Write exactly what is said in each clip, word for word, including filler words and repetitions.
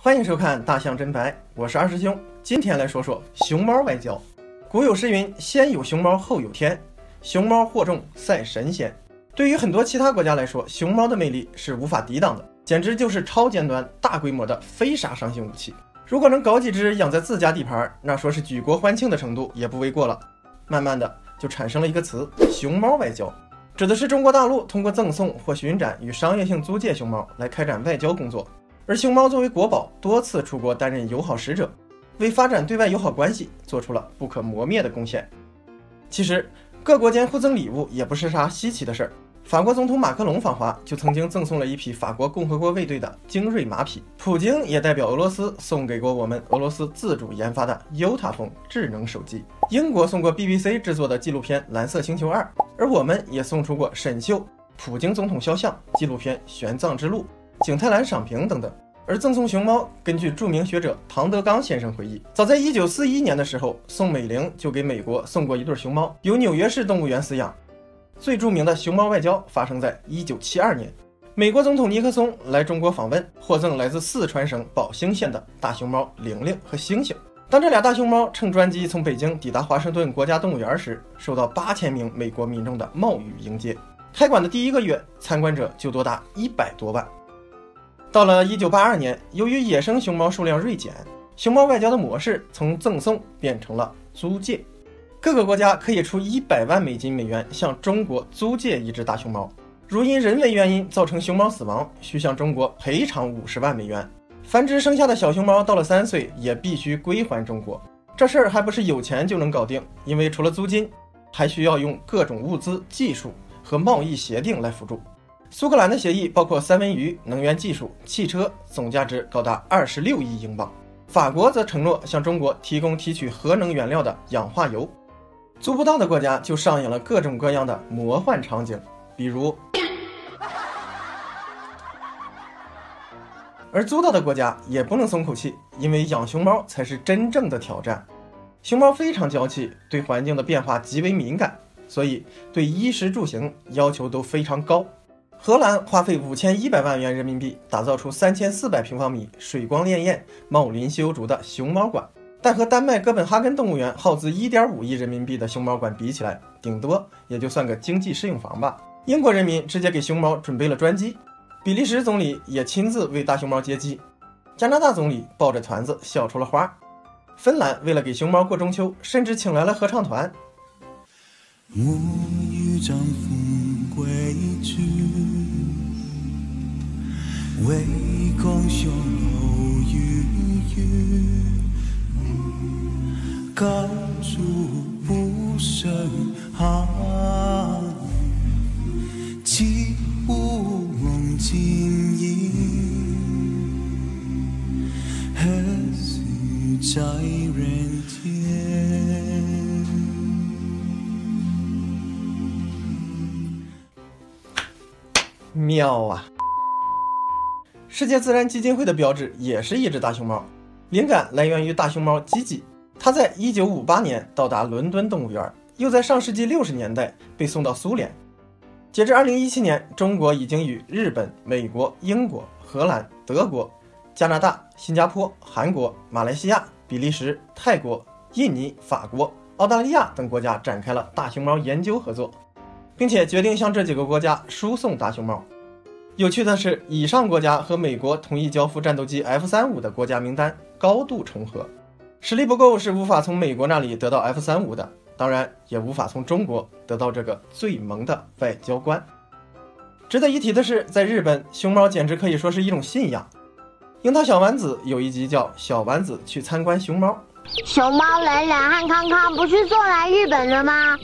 欢迎收看《大象真白》，我是二师兄。今天来说说熊猫外交。古有诗云：“先有熊猫，后有天。”熊猫惑众，赛神仙。对于很多其他国家来说，熊猫的魅力是无法抵挡的，简直就是超尖端、大规模的非杀伤性武器。如果能搞几只养在自家地盘，那说是举国欢庆的程度也不为过了。慢慢的就产生了一个词“熊猫外交”，指的是中国大陆通过赠送或巡展与商业性租借熊猫来开展外交工作。而熊猫作为国宝，多次出国担任友好使者，为发展对外友好关系做出了不可磨灭的贡献。其实，各国间互赠礼物也不是啥稀奇的事儿。法国总统马克龙访华就曾经赠送了一批法国共和国卫队的精锐马匹，普京也代表俄罗斯送给过我们俄罗斯自主研发的犹他风智能手机。英国送过 B B C 制作的纪录片《蓝色星球二》，而我们也送出过沈秀、普京总统肖像、纪录片《玄奘之路》、景泰蓝赏评等等。而赠送熊猫，根据著名学者唐德刚先生回忆，早在一九四一年的时候，宋美龄就给美国送过一对熊猫，由纽约市动物园饲养。最著名的熊猫外交发生在一九七二年，美国总统尼克松来中国访问，获赠来自四川省宝兴县的大熊猫玲玲和星星。当这俩大熊猫乘专机从北京抵达华盛顿国家动物园时，受到八千名美国民众的冒雨迎接。开馆的第一个月，参观者就多达一百多万。到了一九八二年，由于野生熊猫数量锐减，熊猫外交的模式从赠送变成了租借，各个国家可以出一百万美金美元向中国租借一只大熊猫。如因人为原因造成熊猫死亡，需向中国赔偿五十万美元。繁殖生下的小熊猫到了三岁也必须归还中国。这事儿还不是有钱就能搞定，因为除了租金，还需要用各种物资、技术和贸易协定来辅助。苏格兰的协议包括三文鱼、能源技术、汽车，总价值高达二十六亿英镑。法国则承诺向中国提供提取核能原料的氧化铀。租不到的国家就上演了各种各样的魔幻场景，比如，而租到的国家也不能松口气，因为养熊猫才是真正的挑战。熊猫非常娇气，对环境的变化极为敏感，所以对衣食住行要求都非常高。荷兰花费五千一百万元人民币打造出三千四百平方米水光潋滟、茂林修竹的熊猫馆，但和丹麦哥本哈根动物园耗资 一点五亿人民币的熊猫馆比起来，顶多也就算个经济适用房吧。英国人民直接给熊猫准备了专机，比利时总理也亲自为大熊猫接机，加拿大总理抱着团子笑出了花，芬兰为了给熊猫过中秋，甚至请来了合唱团。妙啊！世界自然基金会的标志也是一只大熊猫，灵感来源于大熊猫吉吉。它在一九五八年到达伦敦动物园，又在上世纪六十年代被送到苏联。截至二零一七年，中国已经与日本、美国、英国、荷兰、德国、加拿大、新加坡、韩国、马来西亚、比利时、泰国、印尼、法国、澳大利亚等国家展开了大熊猫研究合作，并且决定向这几个国家输送大熊猫。有趣的是，以上国家和美国同意交付战斗机 F 三十五 的国家名单高度重合，实力不够是无法从美国那里得到 F 三十五 的，当然也无法从中国得到这个最萌的外交官。值得一提的是，在日本，熊猫简直可以说是一种信仰。樱桃小丸子有一集叫《小丸子去参观熊猫》，熊猫冷冷和康康不是送来日本的吗？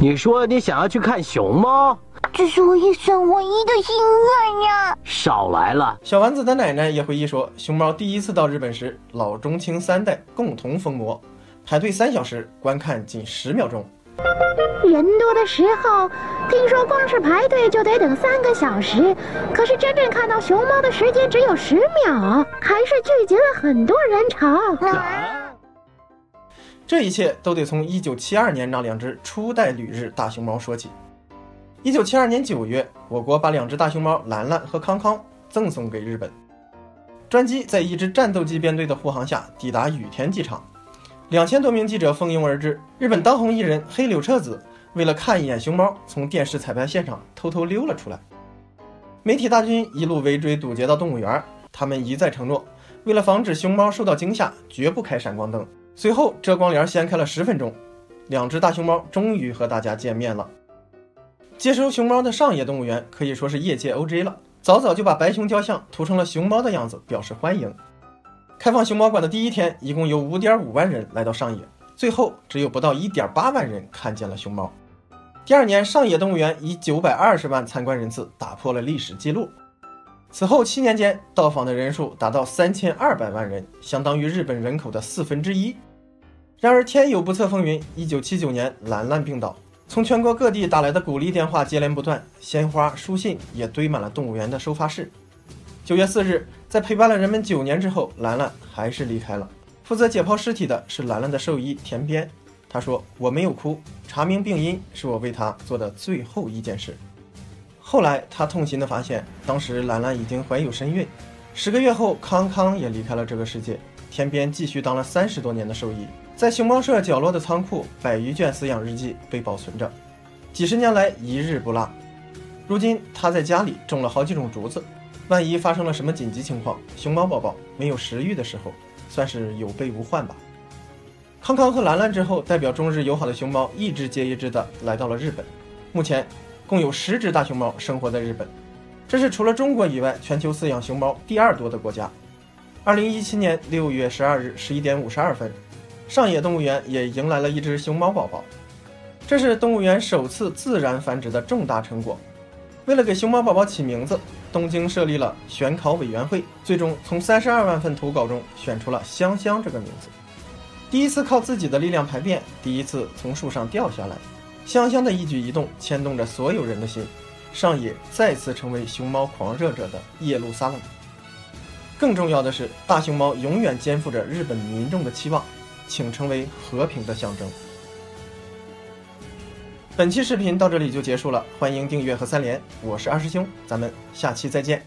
你说你想要去看熊猫？这是我一生唯一的心愿呀！少来了。小丸子的奶奶也回忆说，熊猫第一次到日本时，老中青三代共同疯魔，排队三小时，观看仅十秒钟。人多的时候，听说光是排队就得等三个小时，可是真正看到熊猫的时间只有十秒，还是聚集了很多人潮。啊、这一切都得从一九七二年那两只初代旅日大熊猫说起。一九七二年九月，我国把两只大熊猫兰兰和康康赠送给日本。专机在一支战斗机编队的护航下抵达羽田机场，两千多名记者蜂拥而至。日本当红艺人黑柳彻子为了看一眼熊猫，从电视彩排现场偷偷溜了出来。媒体大军一路围追堵截到动物园，他们一再承诺，为了防止熊猫受到惊吓，绝不开闪光灯。随后遮光帘掀开了十分钟，两只大熊猫终于和大家见面了。接收熊猫的上野动物园可以说是业界 O J 了。 早早就把白熊雕像涂成了熊猫的样子，表示欢迎。开放熊猫馆的第一天，一共有 五点五万人来到上野，最后只有不到 一点八万人看见了熊猫。第二年，上野动物园以九百二十万参观人次打破了历史记录。此后七年间，到访的人数达到 三千二百万人，相当于日本人口的四分之一。然而天有不测风云 ，一九七九 年兰兰病倒。 从全国各地打来的鼓励电话接连不断，鲜花、书信也堆满了动物园的收发室。九月四日，在陪伴了人们九年之后，兰兰还是离开了。负责解剖尸体的是兰兰的兽医田边，他说：“我没有哭，查明病因是我为他做的最后一件事。”后来，他痛心地发现，当时兰兰已经怀有身孕。十个月后，康康也离开了这个世界。田边继续当了三十多年的兽医。 在熊猫社角落的仓库，百余卷饲养日记被保存着，几十年来一日不落。如今他在家里种了好几种竹子，万一发生了什么紧急情况，熊猫宝宝没有食欲的时候，算是有备无患吧。康康和兰兰之后，代表中日友好的熊猫一只接一只的来到了日本。目前，共有十只大熊猫生活在日本，这是除了中国以外，全球饲养熊猫第二多的国家。二零一七年六月十二日十一点五十二分。 上野动物园也迎来了一只熊猫宝宝，这是动物园首次自然繁殖的重大成果。为了给熊猫宝宝起名字，东京设立了选考委员会，最终从三十二万份投稿中选出了香香这个名字。第一次靠自己的力量排便，第一次从树上掉下来，香香的一举一动牵动着所有人的心。上野再次成为熊猫狂热者的耶路撒冷。更重要的是，大熊猫永远肩负着日本民众的期望。 请成为和平的象征。本期视频到这里就结束了，欢迎订阅和三连，我是二师兄，咱们下期再见。